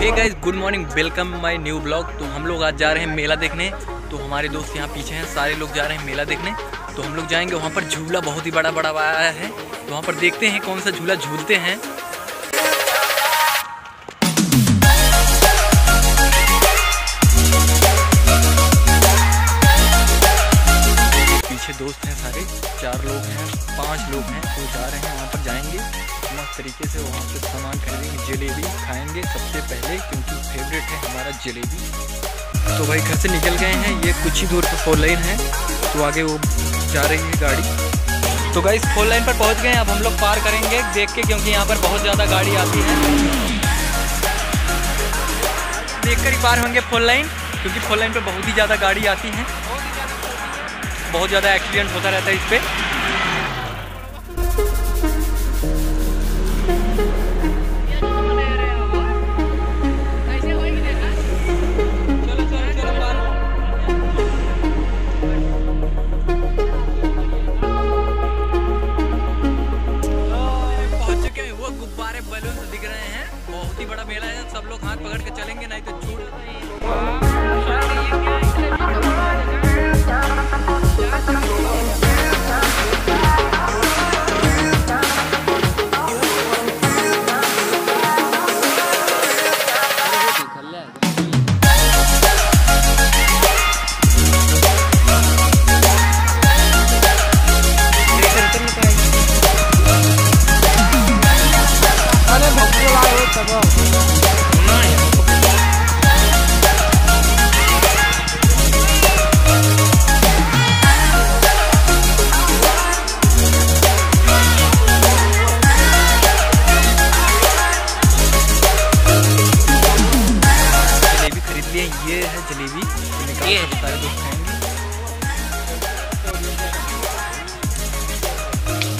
Hey guys, good morning, welcome my new blog. तो हम लोग आज जा रहे हैं मेला देखने। तो हमारे दोस्त यहाँ पीछे हैं, सारे लोग जा रहे हैं मेला देखने। तो हम लोग जाएंगे वहाँ पर, झूला बहुत ही बड़ा बड़ा आया है, तो वहाँ पर देखते हैं कौन सा झूला झूलते हैं। दोस्त हैं सारे, 4 लोग हैं, 5 लोग हैं, तो जा रहे हैं वहाँ पर, जाएंगे मस्त तरीके से, वहाँ पर सामान खरीदेंगे, जलेबी खाएंगे सबसे पहले, क्योंकि फेवरेट है हमारा जलेबी। तो भाई घर से निकल गए हैं, ये कुछ ही दूर पर 4 लेन है, तो आगे वो जा रही है गाड़ी। तो गाइस 4 लेन पर पहुँच गए, अब हम लोग पार करेंगे देख के, क्योंकि यहाँ पर बहुत ज़्यादा गाड़ी आती है, देख कर ही पार होंगे 4 लेन, क्योंकि 4 लेन पर बहुत ही ज़्यादा गाड़ी आती हैं, बहुत ज़्यादा एक्सीडेंट होता रहता है इस पर। गुब्बारे बलून से दिख रहे हैं, बहुत ही बड़ा मेला है, सब लोग हाथ पकड़ के चलेंगे नहीं तो ये है जलेबी, ये सारे दोस्त खाएंगे,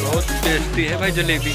बहुत टेस्टी है भाई जलेबी।